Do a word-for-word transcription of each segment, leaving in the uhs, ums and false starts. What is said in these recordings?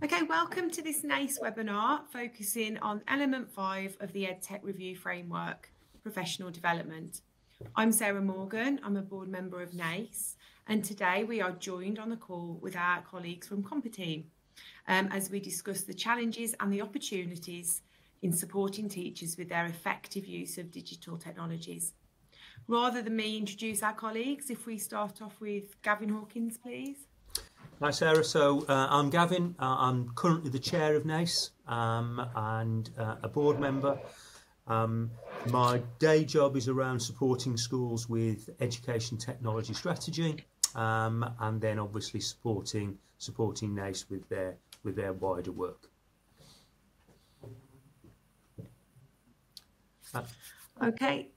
Okay, welcome to this Naace webinar focusing on element five of the EdTech Review Framework, Professional Development. I'm Sarah Morgan, I'm a board member of Naace, and today we are joined on the call with our colleagues from Computeam um, as we discuss the challenges and the opportunities in supporting teachers with their effective use of digital technologies. Rather than me introduce our colleagues, if we start off with Gavin Hawkins, please. Hi Sarah, so uh, I'm Gavin, uh, I'm currently the chair of Naace um, and uh, a board member. Um, my day job is around supporting schools with education technology strategy um, and then obviously supporting supporting Naace with their, with their wider work. Uh, okay.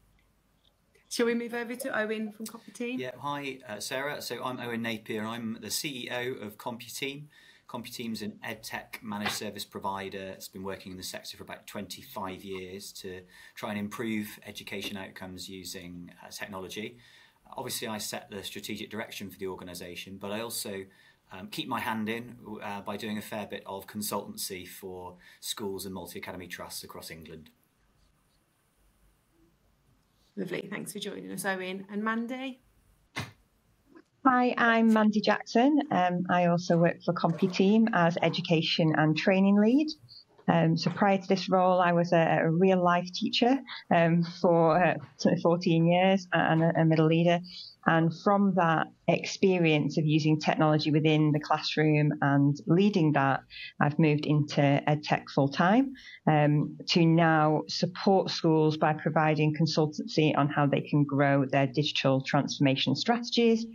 Shall we move over to Owen from Computeam? Yeah, hi uh, Sarah. So I'm Owen Napier. I'm the C E O of Computeam. Computeam's an edtech managed service provider. It's been working in the sector for about twenty-five years to try and improve education outcomes using uh, technology. Obviously, I set the strategic direction for the organisation, but I also um, keep my hand in uh, by doing a fair bit of consultancy for schools and multi-academy trusts across England. Lovely, thanks for joining us, Owen. And Mandi? Hi, I'm Mandi Jackson. Um, I also work for Computeam as Education and Training Lead. Um, so prior to this role, I was a, a real-life teacher um, for uh, fourteen years and a, a middle leader. And from that experience of using technology within the classroom and leading that, I've moved into EdTech full-time um, to now support schools by providing consultancy on how they can grow their digital transformation strategies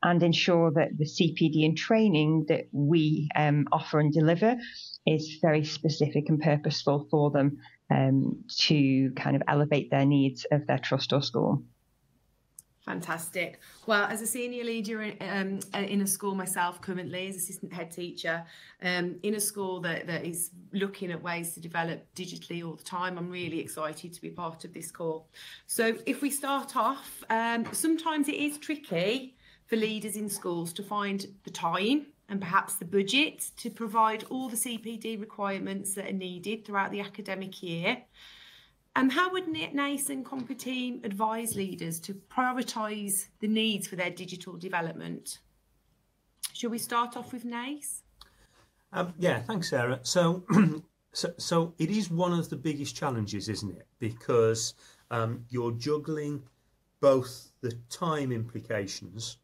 and ensure that the C P D and training that we um, offer and deliver is very specific and purposeful for them um, to kind of elevate their needs of their trust or school. Fantastic. Well, as a senior leader in, um, in a school myself currently as assistant head teacher um, in a school that, that is looking at ways to develop digitally all the time, I'm really excited to be part of this call. So if we start off, um, sometimes it is tricky for leaders in schools to find the time and perhaps the budget to provide all the C P D requirements that are needed throughout the academic year. And how would Naace and Computeam advise leaders to prioritise the needs for their digital development? Shall we start off with Naace? Um, yeah, thanks, Sarah. So, so, so it is one of the biggest challenges, isn't it? Because um, you're juggling both the time implications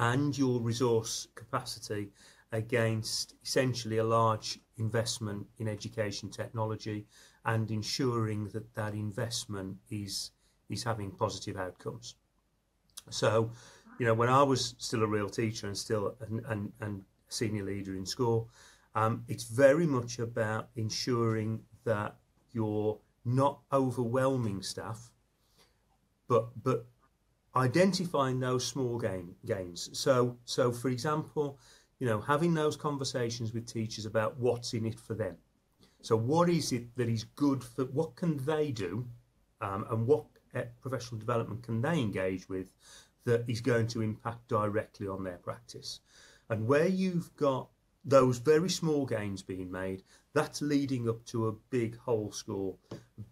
and your resource capacity against essentially a large investment in education technology, and ensuring that that investment is is having positive outcomes. So, you know, when I was still a real teacher and still an, an, an senior leader in school, um, it's very much about ensuring that you're not overwhelming staff, but but identifying those small gain, gains. So so for example, you know, having those conversations with teachers about what's in it for them. So what is it that is good for, what can they do um, and what professional development can they engage with that is going to impact directly on their practice? And where you've got those very small gains being made, that's leading up to a big whole school,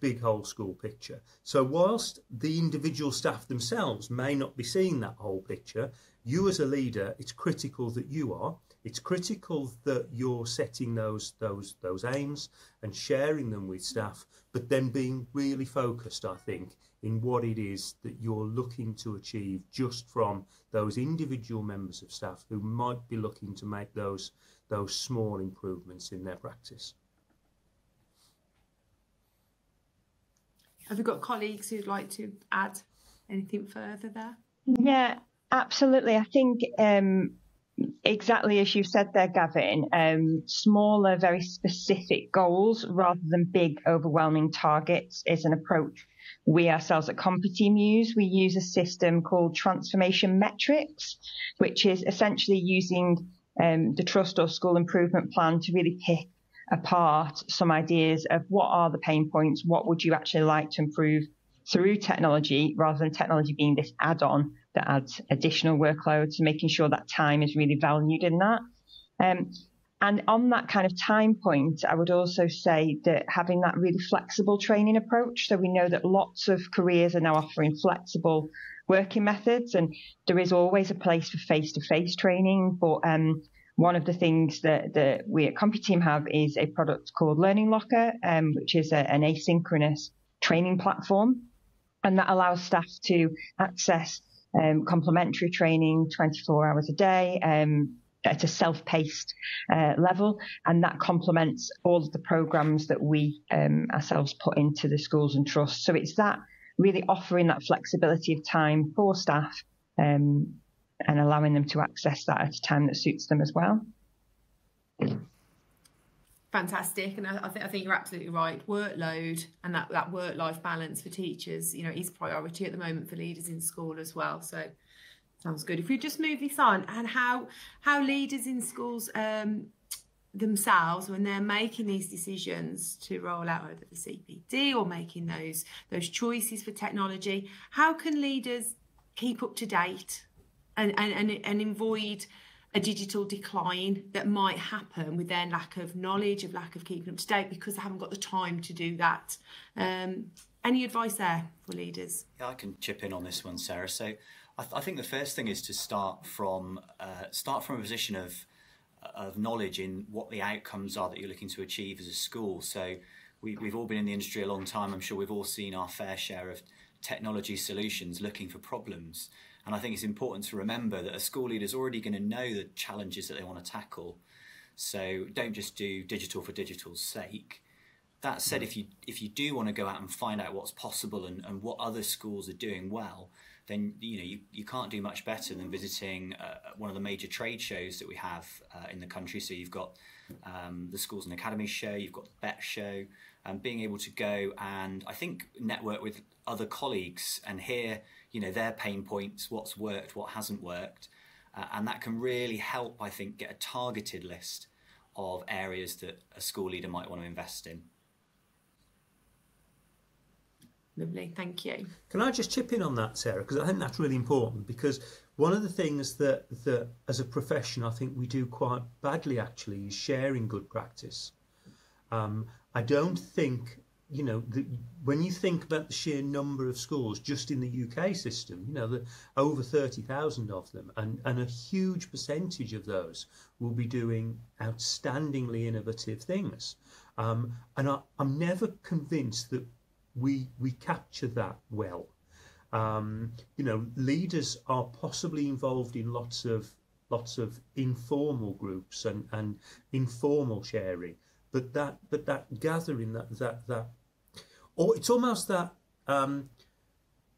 big whole school picture. So whilst the individual staff themselves may not be seeing that whole picture, you as a leader, it's critical that you are. It's critical that you're setting those those those aims and sharing them with staff, but then being really focused, I think, in what it is that you're looking to achieve just from those individual members of staff who might be looking to make those those small improvements in their practice. Have you got colleagues who'd like to add anything further there? Yeah, absolutely. I think um exactly as you said there, Gavin, um, smaller, very specific goals rather than big, overwhelming targets is an approach we ourselves at Computeam use. We use a system called Transformation Metrics, which is essentially using um, the Trust or School Improvement Plan to really pick apart some ideas of what are the pain points, what would you actually like to improve through technology, rather than technology being this add-on that adds additional workloads, so making sure that time is really valued in that. Um, And on that kind of time point, I would also say that having that really flexible training approach. So we know that lots of careers are now offering flexible working methods, and there is always a place for face-to-face training. But um, one of the things that, that we at Computeam have is a product called Learning Locker, um, which is a, an asynchronous training platform. And that allows staff to access um, complementary training twenty-four hours a day, um, at a self-paced uh, level, and that complements all of the programs that we um, ourselves put into the schools and trusts. So it's that really offering that flexibility of time for staff um, and allowing them to access that at a time that suits them as well. Fantastic. And I, I, th I think you're absolutely right. Workload and that, that work-life balance for teachers, you know, is priority at the moment for leaders in school as well. So sounds good. If we just move this on, and how how leaders in schools um, themselves, when they're making these decisions to roll out over the C P D or making those those choices for technology, how can leaders keep up to date and and, and, and avoid a digital decline that might happen with their lack of knowledge, of lack of keeping up to date, because they haven't got the time to do that? Um, any advice there for leaders? Yeah, I can chip in on this one, Sarah. So I, th I think the first thing is to start from uh, start from a position of of knowledge in what the outcomes are that you're looking to achieve as a school. So we, we've all been in the industry a long time. I'm sure we've all seen our fair share of technology solutions looking for problems. And I think it's important to remember that a school leader is already going to know the challenges that they want to tackle. So don't just do digital for digital's sake. That said, if you if you do want to go out and find out what's possible and, and what other schools are doing well, then you know you, you can't do much better than visiting uh, one of the major trade shows that we have uh, in the country. So you've got um, the Schools and Academy show, you've got the B E T show, and being able to go and I think network with other colleagues and hear you know their pain points, what's worked, what hasn't worked, uh, and that can really help. I think get a targeted list of areas that a school leader might want to invest in. Lovely, thank you. Can I just chip in on that, Sarah? Because I think that's really important, because one of the things that, that as a profession, I think we do quite badly actually is sharing good practice. Um, I don't think, you know, the, when you think about the sheer number of schools just in the U K system, you know, the, over thirty thousand of them, and, and a huge percentage of those will be doing outstandingly innovative things. Um, and I, I'm never convinced that we we capture that well. Um, you know, leaders are possibly involved in lots of lots of informal groups and, and informal sharing, but that but that gathering, that that that or it's almost that um,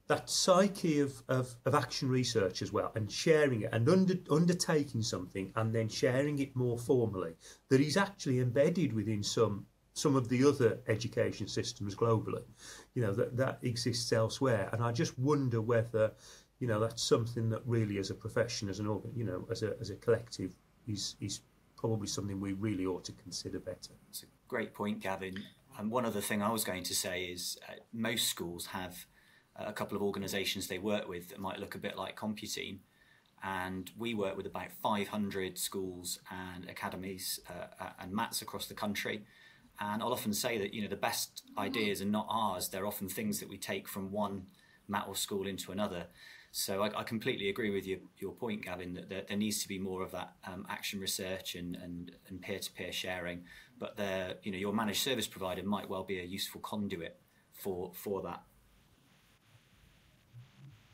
that psyche of, of of action research as well, and sharing it and under, undertaking something and then sharing it more formally, that is actually embedded within some some of the other education systems globally, you know, that, that exists elsewhere. And I just wonder whether, you know, that's something that really as a profession, as an organ, you know, as a, as a collective is, is probably something we really ought to consider better. It's a great point, Gavin. And one other thing I was going to say is uh, most schools have a couple of organisations they work with that might look a bit like Computeam. And we work with about five hundred schools and academies uh, and M A Ts across the country. And I'll often say that, you know, the best ideas are not ours. They're often things that we take from one M A T or school into another. So I, I completely agree with your, your point, Gavin, that there, there needs to be more of that um, action research and, and, and peer-to-peer sharing. But there, you know, your managed service provider might well be a useful conduit for, for that.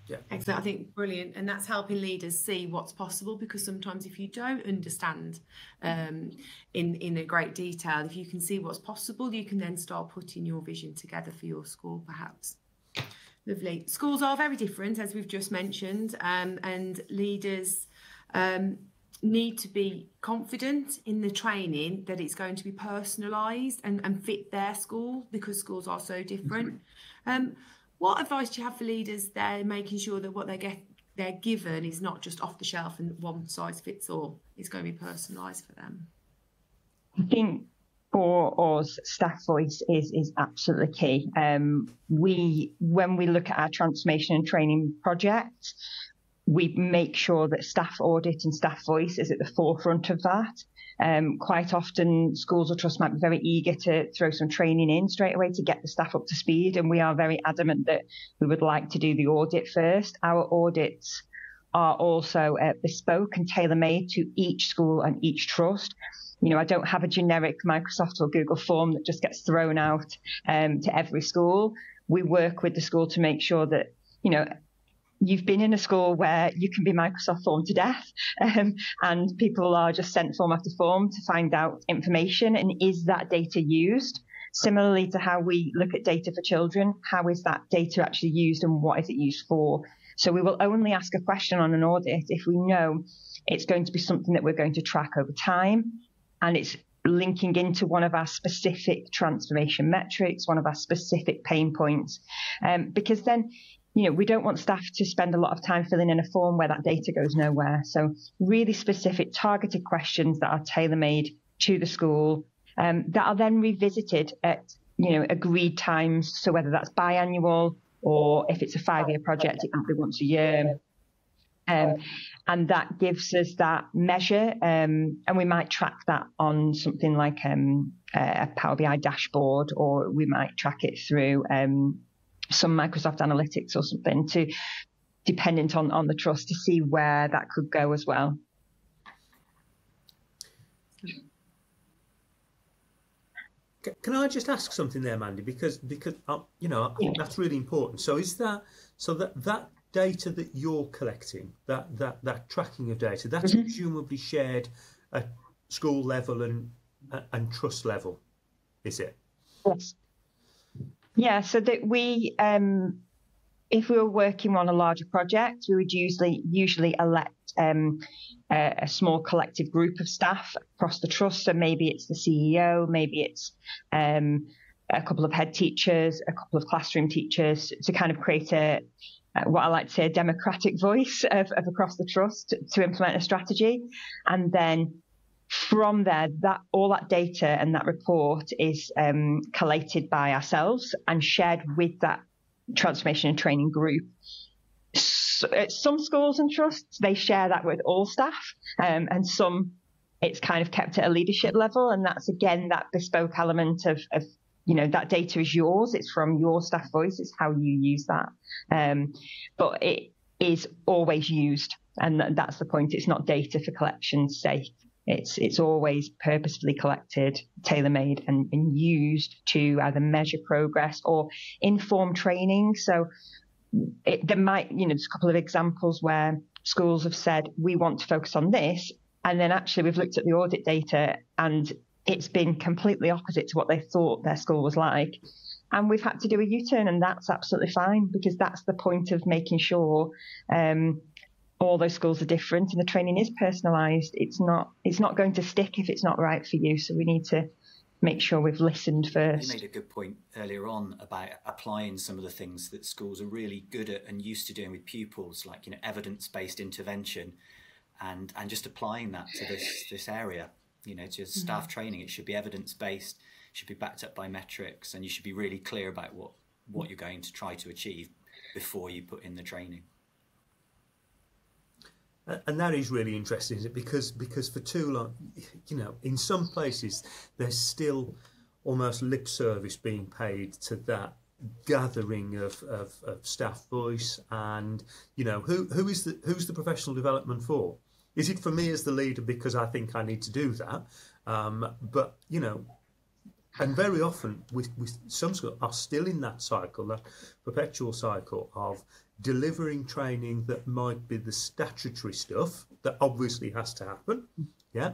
Yeah. Excellent. I think brilliant, and that's helping leaders see what's possible, because sometimes if you don't understand um, in in a great detail, if you can see what's possible, you can then start putting your vision together for your school perhaps. Lovely. Schools are very different, as we've just mentioned, um, and leaders um, need to be confident in the training that it's going to be personalised and, and fit their school, because schools are so different. Um, What advice do you have for leaders there, making sure that what they get, they're given is not just off the shelf and one size fits all? It's going to be personalised for them. I think for us, staff voice is is absolutely key. Um, we, when we look at our transformation and training project, we make sure that staff audit and staff voice is at the forefront of that. Um, quite often, schools or trusts might be very eager to throw some training in straight away to get the staff up to speed, and we are very adamant that we would like to do the audit first. Our audits are also uh, bespoke and tailor-made to each school and each trust. You know, I don't have a generic Microsoft or Google form that just gets thrown out um, to every school. We work with the school to make sure that, you know, you've been in a school where you can be Microsoft form to death, um, and people are just sent form after form to find out information, and is that data used? Similarly to how we look at data for children, how is that data actually used and what is it used for? So we will only ask a question on an audit if we know it's going to be something that we're going to track over time, and it's linking into one of our specific transformation metrics, one of our specific pain points, um, because then, you know, we don't want staff to spend a lot of time filling in a form where that data goes nowhere. So really specific targeted questions that are tailor-made to the school, um, that are then revisited at, you know, agreed times. So whether that's biannual or if it's a five-year project, it might be once a year. Um, and that gives us that measure, um, and we might track that on something like um, a Power B I dashboard, or we might track it through um, some Microsoft Analytics or something, to dependent on, on the trust, to see where that could go as well. Can I just ask something there, Mandi? Because because uh, you know, I think that's really important. So is that so that that data that you're collecting, that that that tracking of data, that's mm-hmm. presumably shared at school level and and trust level, is it? Yes. Yeah. So that we, um, if we were working on a larger project, we would usually usually elect um, a, a small collective group of staff across the trust. So maybe it's the C E O, maybe it's um, a couple of head teachers, a couple of classroom teachers, to kind of create a Uh, what I like to say, a democratic voice of, of across the trust to, to implement a strategy. And then from there, that all that data and that report is um, collated by ourselves and shared with that transformation and training group. So at some schools and trusts, they share that with all staff, um, and some it's kind of kept at a leadership level. And that's, again, that bespoke element of, of you know, that data is yours, it's from your staff voice, it's how you use that. Um, but it is always used, and that's the point. It's not data for collection's sake. It's it's always purposefully collected, tailor-made and, and used to either measure progress or inform training. So it, there might, you know, there's a couple of examples where schools have said, we want to focus on this. And then actually we've looked at the audit data and it's been completely opposite to what they thought their school was like. And we've had to do a U-turn, and that's absolutely fine, because that's the point of making sure um, all those schools are different and the training is personalised. It's not, it's not going to stick if it's not right for you. So we need to make sure we've listened first. You made a good point earlier on about applying some of the things that schools are really good at and used to doing with pupils, like, you know, evidence-based intervention, and, and just applying that to this, this area. You know, to staff training, it should be evidence-based, should be backed up by metrics, and you should be really clear about what, what you're going to try to achieve before you put in the training. And that is really interesting, isn't it? Because, because for too long, you know, in some places, there's still almost lip service being paid to that gathering of, of, of staff voice and, you know, who, who is the, who's the professional development for? Is it for me as the leader because I think I need to do that? Um, but, you know, and very often with, with some schools are still in that cycle, that perpetual cycle of delivering training that might be the statutory stuff that obviously has to happen, yeah,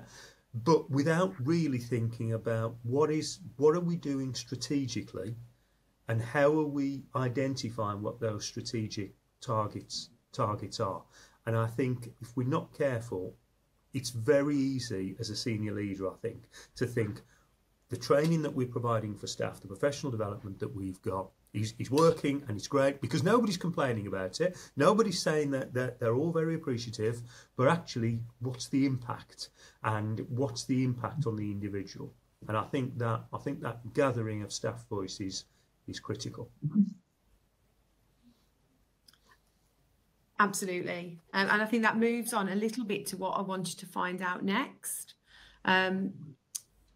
but without really thinking about what is, what are we doing strategically and how are we identifying what those strategic targets targets are. And I think if we're not careful, it's very easy as a senior leader, I think, to think the training that we're providing for staff, the professional development that we've got is, is working and it's great because nobody's complaining about it. Nobody's saying that, that they're all very appreciative, but actually what's the impact and what's the impact on the individual? And I think that, I think that gathering of staff voices is critical. Absolutely. Um, and I think that moves on a little bit to what I wanted to find out next. Um,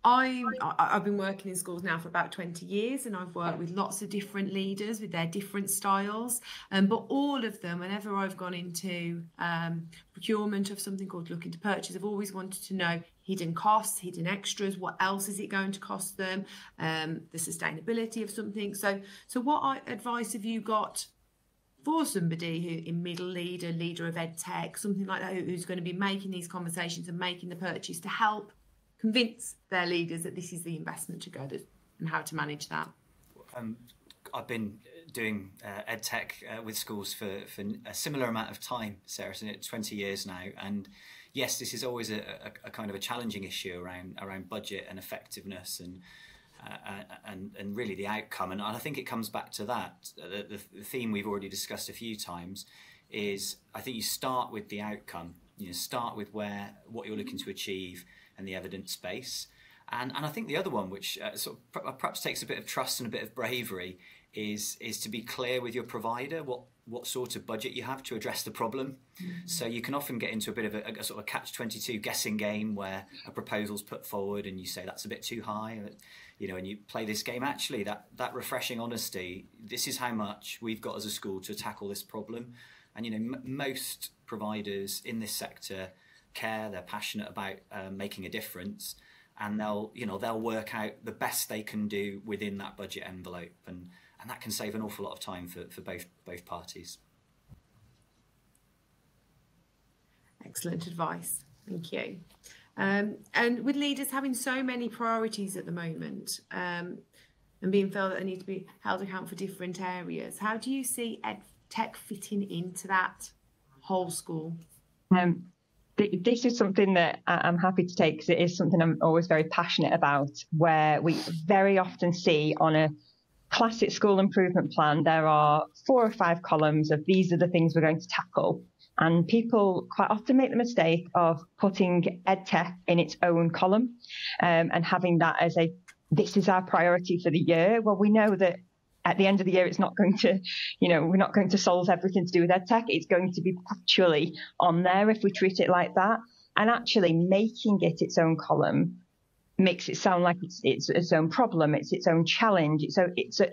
I, I've been working in schools now for about twenty years, and I've worked with lots of different leaders with their different styles. Um, but all of them, whenever I've gone into um, procurement of something called looking to purchase, I've always wanted to know hidden costs, hidden extras, what else is it going to cost them, um, the sustainability of something. So, so what advice have you got for somebody who in middle leader, leader of ed tech, something like that, who's going to be making these conversations and making the purchase to help convince their leaders that this is the investment to go to and how to manage that? Um, I've been doing uh, ed tech uh, with schools for, for a similar amount of time, Sarah, so twenty years now. And yes, this is always a, a, a kind of a challenging issue around around budget and effectiveness and uh, and and really the outcome. And I think it comes back to that. The, the theme we've already discussed a few times is, I think you start with the outcome. You know, start with where what you're looking to achieve and the evidence base. And, and I think the other one, which uh, sort of perhaps takes a bit of trust and a bit of bravery, is is to be clear with your provider what, what sort of budget you have to address the problem. Mm-hmm. So you can often get into a bit of a, a sort of catch twenty-two guessing game where a proposal's put forward and you say that's a bit too high, you know, and you play this game. Actually, that, that refreshing honesty, this is how much we've got as a school to tackle this problem. And, you know, m most providers in this sector care, they're passionate about uh, making a difference, and they'll, you know, they'll work out the best they can do within that budget envelope, and and that can save an awful lot of time for, for both both parties. Excellent advice, thank you. Um, and with leaders having so many priorities at the moment, um, and being felt that they need to be held account for different areas, how do you see ed tech fitting into that whole school? Um, This is something that I'm happy to take because it is something I'm always very passionate about, where we very often see on a classic school improvement plan, there are four or five columns of these are the things we're going to tackle. And people quite often make the mistake of putting EdTech in its own column um, and having that as a, this is our priority for the year. Well, we know that at the end of the year, it's not going to, you know, we're not going to solve everything to do with EdTech. It's going to be actually on there if we treat it like that. And actually making it its own column makes it sound like it's its, its own problem. It's its own challenge. It's, a, it's a,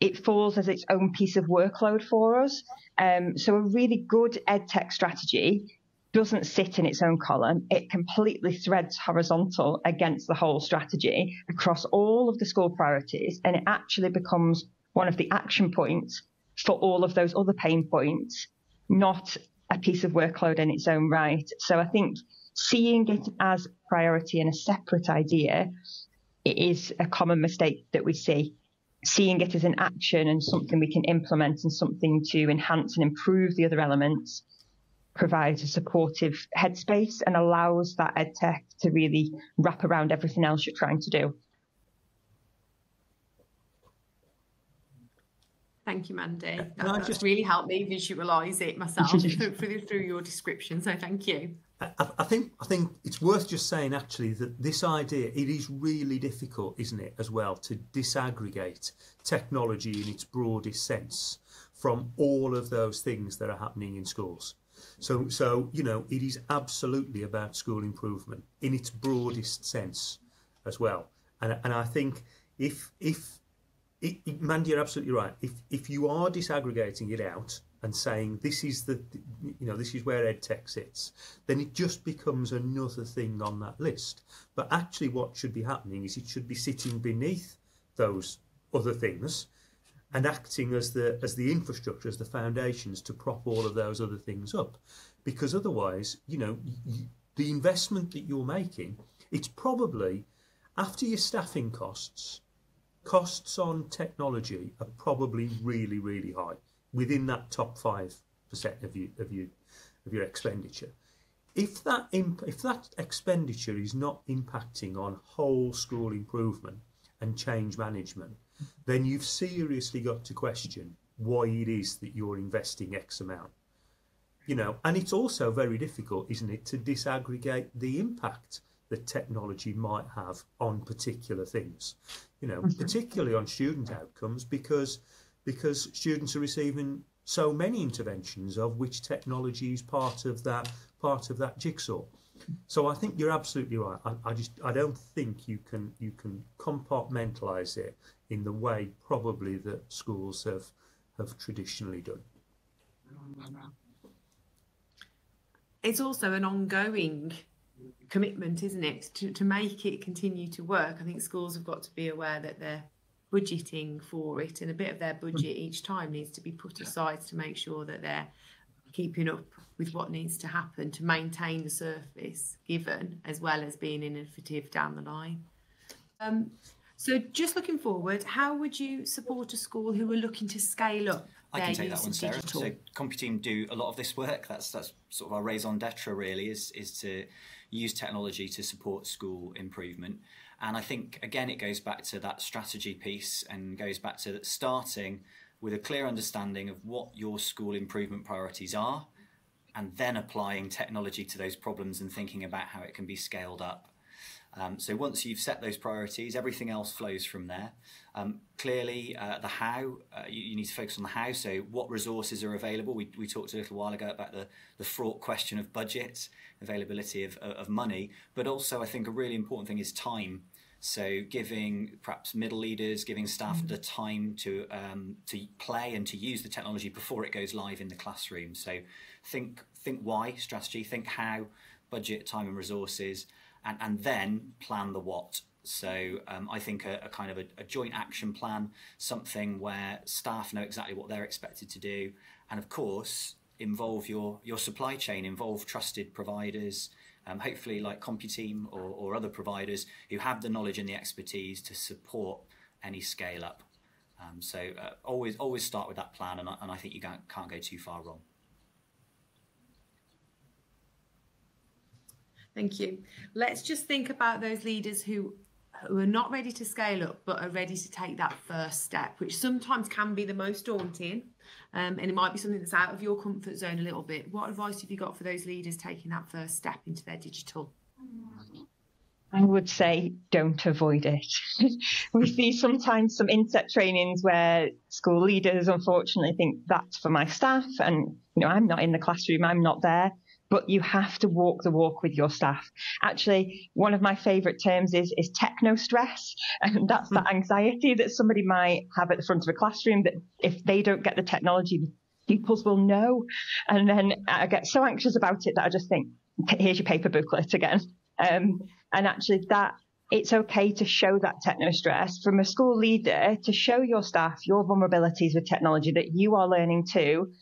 it falls as its own piece of workload for us. Um, so a really good EdTech strategy doesn't sit in its own column. It completely threads horizontal against the whole strategy across all of the school priorities, and it actually becomes one of the action points for all of those other pain points, not a piece of workload in its own right. So I think seeing it as priority and a separate idea, it is a common mistake that we see. Seeing it as an action and something we can implement and something to enhance and improve the other elements provides a supportive headspace and allows that EdTech to really wrap around everything else you're trying to do. Thank you, Mandi. That, no, that's just really helped me visualise it myself through, through your description, so thank you. I, I think I think it's worth just saying actually that this idea, it is really difficult, isn't it, as well, to disaggregate technology in its broadest sense from all of those things that are happening in schools. So, so, you know, it is absolutely about school improvement in its broadest sense as well. And, and I think if, if it, it, Mandi, you're absolutely right. If, if you are disaggregating it out and saying this is the, you know, this is where EdTech sits, then it just becomes another thing on that list. But actually what should be happening is it should be sitting beneath those other things and acting as the as the infrastructure, as the foundations to prop all of those other things up, because otherwise, you know, you, the investment that you're making, it's probably after your staffing costs, costs on technology are probably really really high within that top five percent of you of you of your expenditure. If that imp if that expenditure is not impacting on whole school improvement and change management, then you've seriously got to question why it is that you're investing X amount. You know, and it's also very difficult, isn't it, to disaggregate the impact that technology might have on particular things, you know, particularly on student outcomes, because because students are receiving so many interventions of which technology is part of that part of that jigsaw. So I think you're absolutely right. I, I just I don't think you can you can compartmentalize it in the way probably that schools have have traditionally done. It's also an ongoing commitment, isn't it, to, to make it continue to work. I think schools have got to be aware that they're budgeting for it, and a bit of their budget each time needs to be put aside to make sure that they're keeping up with what needs to happen to maintain the service given, as well as being innovative down the line. Um, so just looking forward, how would you support a school who are looking to scale up? I can take that one, Sarah. Digital. So Computeam do a lot of this work. That's that's sort of our raison d'etre, really, is is to use technology to support school improvement. And I think, again, it goes back to that strategy piece and goes back to that starting with a clear understanding of what your school improvement priorities are, and then applying technology to those problems and thinking about how it can be scaled up. Um, so once you've set those priorities, everything else flows from there. Um, clearly, uh, the how, uh, you, you need to focus on the how, so what resources are available. We, we talked a little while ago about the, the fraught question of budget, availability of, of money, but also I think a really important thing is time. So giving perhaps middle leaders, giving staff mm-hmm. the time to, um, to play and to use the technology before it goes live in the classroom. So think, think why strategy, think how, budget, time and resources, And, and then plan the what. So um, I think a, a kind of a, a joint action plan, something where staff know exactly what they're expected to do. And of course, involve your, your supply chain, involve trusted providers, um, hopefully like Computeam or, or other providers who have the knowledge and the expertise to support any scale up. Um, so uh, always, always start with that plan, and I, and I think you can't, can't go too far wrong. Thank you. Let's just think about those leaders who, who are not ready to scale up, but are ready to take that first step, which sometimes can be the most daunting. Um, and it might be something that's out of your comfort zone a little bit. What advice have you got for those leaders taking that first step into their digital? I would say don't avoid it. We see sometimes some inset trainings where school leaders, unfortunately, think that's for my staff. And, you know, I'm not in the classroom, I'm not there. But you have to walk the walk with your staff. Actually, one of my favourite terms is, is techno stress. And that's mm-hmm. that anxiety that somebody might have at the front of a classroom that if they don't get the technology, pupils will know. And then I get so anxious about it that I just think, here's your paper booklet again. Um, and actually that it's okay to show that techno stress from a school leader, to show your staff your vulnerabilities with technology that you are learning too.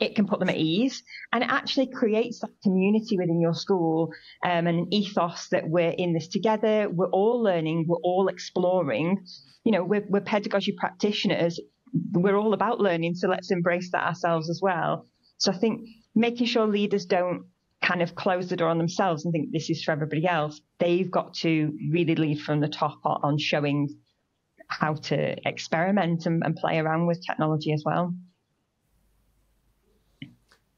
It can put them at ease, and it actually creates that community within your school um, and an ethos that we're in this together, we're all learning, we're all exploring. You know, we're, we're pedagogy practitioners, we're all about learning, so let's embrace that ourselves as well. So I think making sure leaders don't kind of close the door on themselves and think this is for everybody else. They've got to really lead from the top on showing how to experiment and, and play around with technology as well.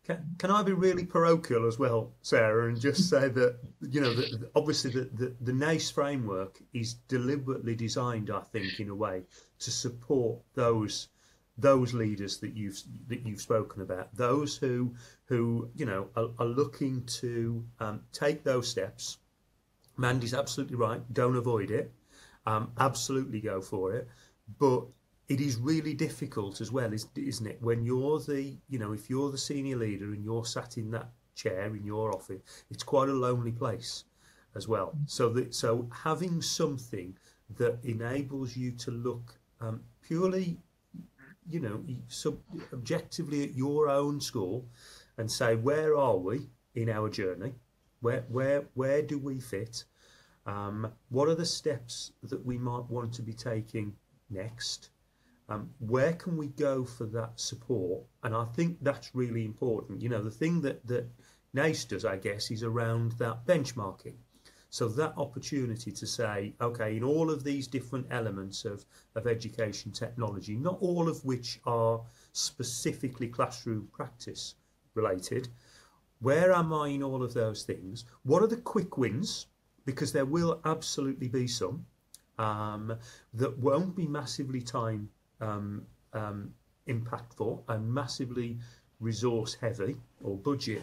Can, can I be really parochial as well, Sarah, and just say that, you know, the, the, obviously the, the, the Naace framework is deliberately designed, I think, in a way to support those those leaders that you've that you've spoken about, those who who you know are, are looking to um, take those steps. Mandy's absolutely right. Don't avoid it. Um, absolutely go for it. But it is really difficult as well, isn't it? When you're the, you know, if you're the senior leader and you're sat in that chair in your office, it's quite a lonely place as well. So that, so having something that enables you to look um, purely, you know, sub objectively at your own school and say, where are we in our journey? Where, where, where do we fit? Um, what are the steps that we might want to be taking next? Um, where can we go for that support? And I think that's really important. You know, the thing that, that Naace does, I guess, is around that benchmarking. So that opportunity to say, okay, in all of these different elements of, of education technology, not all of which are specifically classroom practice related, where am I in all of those things? What are the quick wins? Because there will absolutely be some um, that won't be massively time Um, um, impactful and massively resource heavy or budget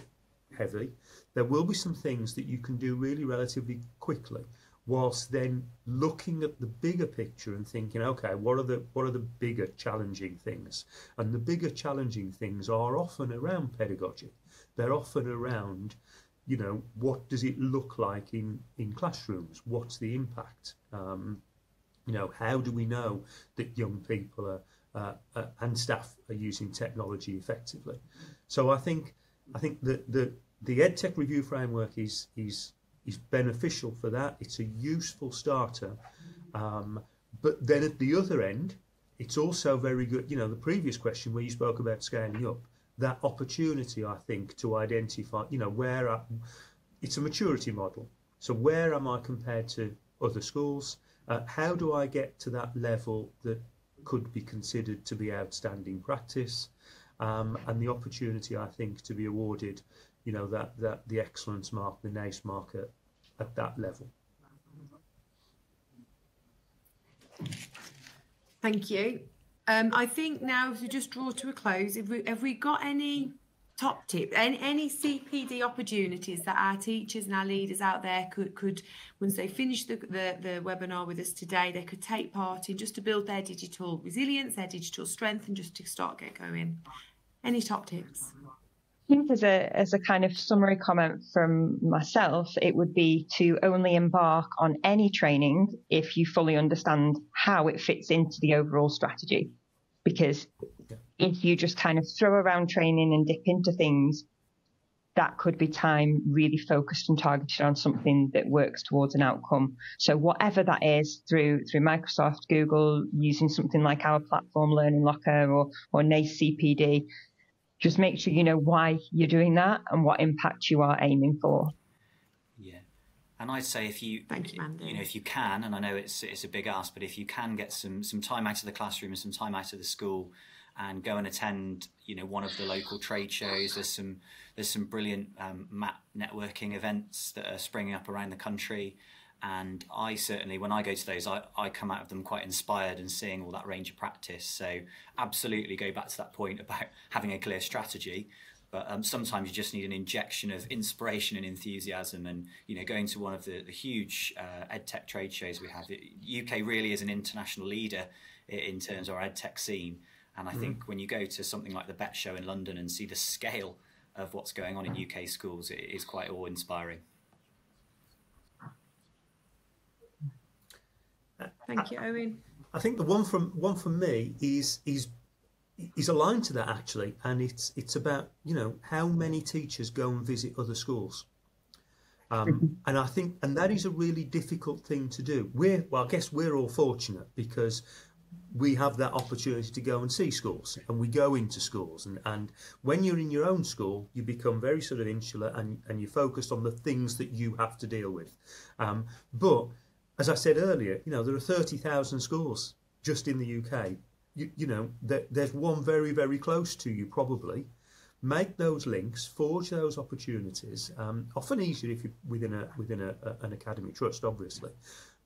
heavy, there will be some things that you can do really relatively quickly, whilst then looking at the bigger picture and thinking, okay, what are the what are the bigger challenging things? And the bigger challenging things are often around pedagogy. They're often around, you know, what does it look like in in classrooms? What's the impact? Um, you know, how do we know that young people are, uh, uh, and staff are using technology effectively? So I think I think that the the EdTech Review Framework is is is beneficial for that. It's a useful starter, um, but then at the other end, it's also very good. You know, the previous question where you spoke about scaling up, that opportunity, I think, to identify, you know, where I, it's a maturity model. So where am I compared to other schools? Uh, how do I get to that level that could be considered to be outstanding practice? Um, and the opportunity, I think, to be awarded, you know, that that the excellence mark, the Naace mark at, at that level. Thank you. Um, I think now, if we just draw to a close, have we, have we got any top tip, any, any C P D opportunities that our teachers and our leaders out there could, could once they finish the, the, the webinar with us today, they could take part in just to build their digital resilience, their digital strength, and just to start get going? Any top tips? I think as a, as a kind of summary comment from myself, it would be to only embark on any training if you fully understand how it fits into the overall strategy. Because if you just kind of throw around training and dip into things, that could be time really focused and targeted on something that works towards an outcome. So whatever that is, through through Microsoft, Google, using something like our platform, Learning Locker, or, or Naace C P D, just make sure you know why you're doing that and what impact you are aiming for. Yeah, and I'd say if you, Thank you, Mandi. you know, if you can, and I know it's it's a big ask, but if you can get some some time out of the classroom and some time out of the school, and go and attend, you know, one of the local trade shows. There's some there's some brilliant um, map networking events that are springing up around the country. And I certainly, when I go to those, I, I come out of them quite inspired and seeing all that range of practice. So absolutely go back to that point about having a clear strategy. But um, sometimes you just need an injection of inspiration and enthusiasm. And, you know, going to one of the, the huge uh, EdTech trade shows we have, the U K really is an international leader in terms of our EdTech scene. And I mm-hmm. think when you go to something like the BET show in London and see the scale of what's going on in U K schools, it is quite awe-inspiring. Thank you, Owen. I think the one from one from me is is is aligned to that actually, and it's it's about, you know, how many teachers go and visit other schools, um, and I think and that is a really difficult thing to do. We're well, I guess we're all fortunate because we have that opportunity to go and see schools, and we go into schools, and and when you're in your own school, you become very sort of insular and and you're focused on the things that you have to deal with, um, but. As I said earlier, you know, there are thirty thousand schools just in the U K. You, you know, there, there's one very, very close to you probably. Make those links, forge those opportunities. Um, often easier if you're within a within a, a, an academy trust, obviously,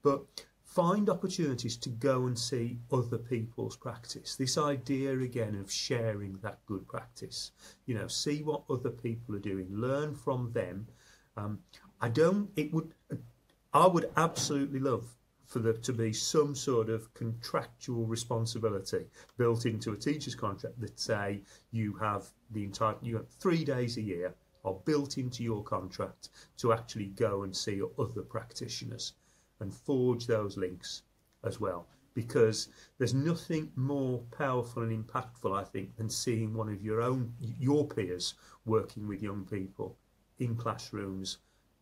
but find opportunities to go and see other people's practice. This idea again of sharing that good practice. You know, see what other people are doing, learn from them. Um, I don't. It would. I would absolutely love for there to be some sort of contractual responsibility built into a teacher's contract that say you have the entire, you have three days a year are built into your contract to actually go and see other practitioners and forge those links as well. Because there's nothing more powerful and impactful, I think, than seeing one of your own, your peers working with young people in classrooms,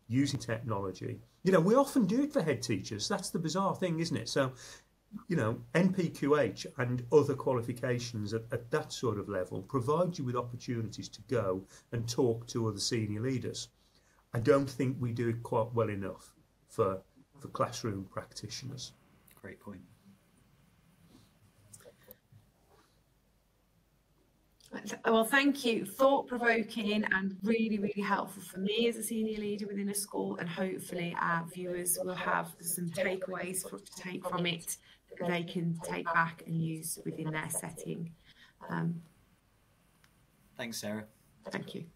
using technology. You know, we often do it for head teachers. That's the bizarre thing, isn't it? So, you know, N P Q H and other qualifications at, at that sort of level provide you with opportunities to go and talk to other senior leaders. I don't think we do it quite well enough for, for classroom practitioners. Great point. Well, thank you. Thought-provoking and really, really helpful for me as a senior leader within a school, and hopefully our viewers will have some takeaways for, to take from it that they can take back and use within their setting. Um, Thanks, Sarah. Thank you.